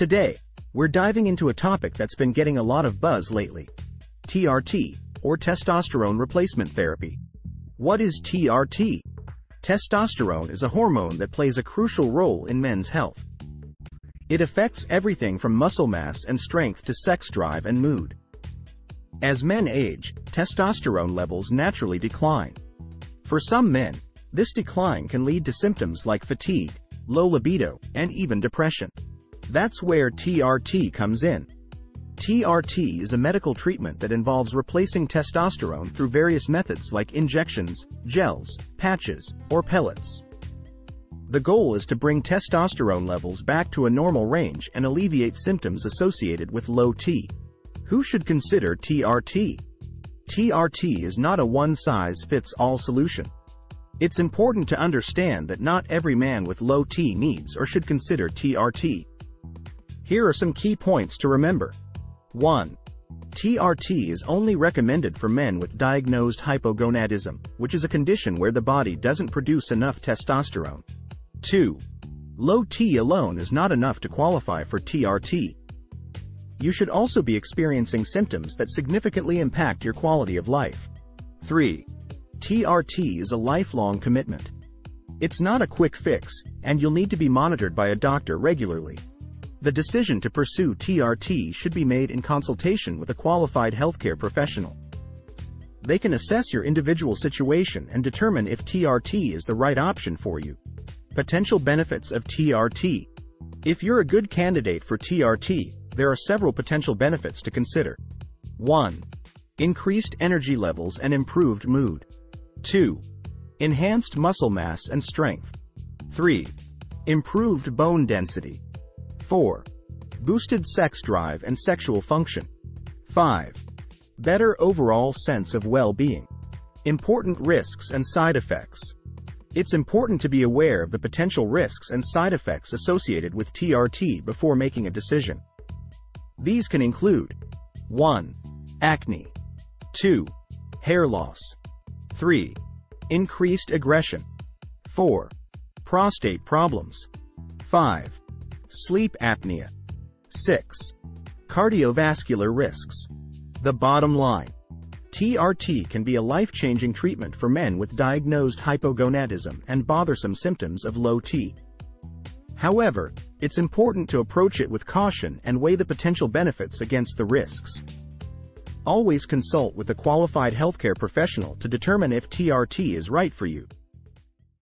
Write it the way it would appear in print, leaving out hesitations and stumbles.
Today, we're diving into a topic that's been getting a lot of buzz lately. TRT, or testosterone replacement therapy. What is TRT? Testosterone is a hormone that plays a crucial role in men's health. It affects everything from muscle mass and strength to sex drive and mood. As men age, testosterone levels naturally decline. For some men, this decline can lead to symptoms like fatigue, low libido, and even depression. That's where TRT comes in. TRT is a medical treatment that involves replacing testosterone through various methods like injections, gels, patches, or pellets. The goal is to bring testosterone levels back to a normal range and alleviate symptoms associated with low T. Who should consider TRT? TRT is not a one-size-fits-all solution. It's important to understand that not every man with low T needs or should consider TRT. Here are some key points to remember. 1. TRT is only recommended for men with diagnosed hypogonadism, which is a condition where the body doesn't produce enough testosterone. 2. Low T alone is not enough to qualify for TRT. You should also be experiencing symptoms that significantly impact your quality of life. 3. TRT is a lifelong commitment. It's not a quick fix, and you'll need to be monitored by a doctor regularly. The decision to pursue TRT should be made in consultation with a qualified healthcare professional. They can assess your individual situation and determine if TRT is the right option for you. Potential benefits of TRT. If you're a good candidate for TRT, there are several potential benefits to consider. 1. Increased energy levels and improved mood. 2. Enhanced muscle mass and strength. 3. Improved bone density. 4. Boosted sex drive and sexual function. 5. Better overall sense of well-being. Important risks and side effects. It's important to be aware of the potential risks and side effects associated with TRT before making a decision. These can include 1. Acne. 2. Hair loss. 3. Increased aggression. 4. Prostate problems. 5. Sleep apnea. 6. Cardiovascular risks. The bottom line. TRT can be a life-changing treatment for men with diagnosed hypogonadism and bothersome symptoms of low T. However, it's important to approach it with caution and weigh the potential benefits against the risks. Always consult with a qualified healthcare professional to determine if TRT is right for you.